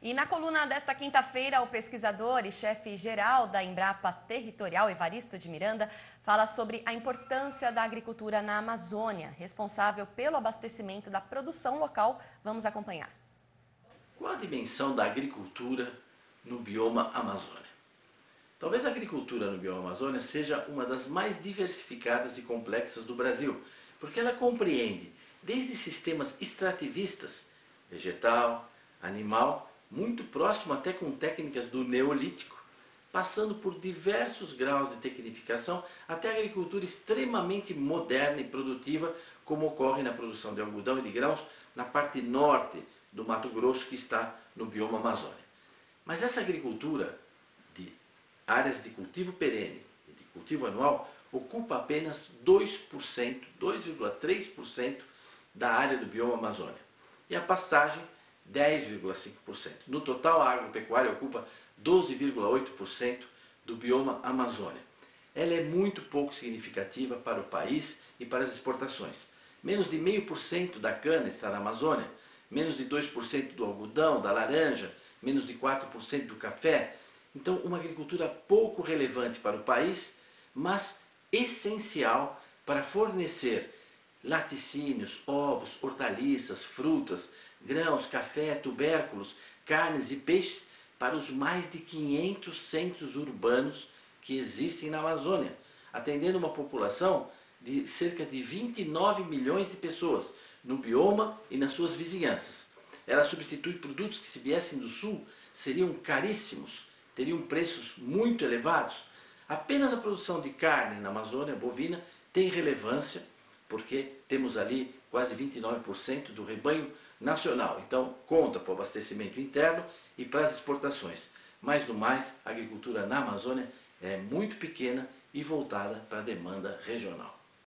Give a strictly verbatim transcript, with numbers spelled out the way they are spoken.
E na coluna desta quinta-feira, o pesquisador e chefe-geral da Embrapa Territorial, Evaristo de Miranda, fala sobre a importância da agricultura na Amazônia, responsável pelo abastecimento da produção local. Vamos acompanhar. Qual a dimensão da agricultura no bioma Amazônia? Talvez a agricultura no bioma Amazônia seja uma das mais diversificadas e complexas do Brasil, porque ela compreende desde sistemas extrativistas, vegetal, animal, muito próximo até com técnicas do Neolítico, passando por diversos graus de tecnificação até agricultura extremamente moderna e produtiva, como ocorre na produção de algodão e de grãos na parte norte do Mato Grosso, que está no bioma Amazônia. Mas essa agricultura de áreas de cultivo perene e de cultivo anual ocupa apenas dois por cento, dois vírgula três por cento da área do bioma Amazônia. E a pastagem dez vírgula cinco por cento. No total, a agropecuária ocupa doze vírgula oito por cento do bioma Amazônia. Ela é muito pouco significativa para o país e para as exportações. Menos de zero vírgula cinco por cento da cana está na Amazônia, menos de dois por cento do algodão, da laranja, menos de quatro por cento do café. Então, uma agricultura pouco relevante para o país, mas essencial para fornecer laticínios, ovos, hortaliças, frutas, grãos, café, tubérculos, carnes e peixes para os mais de quinhentos centros urbanos que existem na Amazônia, atendendo uma população de cerca de vinte e nove milhões de pessoas no bioma e nas suas vizinhanças. Ela substitui produtos que, se viessem do sul, seriam caríssimos, teriam preços muito elevados. Apenas a produção de carne na Amazônia bovina tem relevância, porque temos ali quase vinte e nove por cento do rebanho nacional. Então, conta para o abastecimento interno e para as exportações. Mas, no mais, a agricultura na Amazônia é muito pequena e voltada para a demanda regional.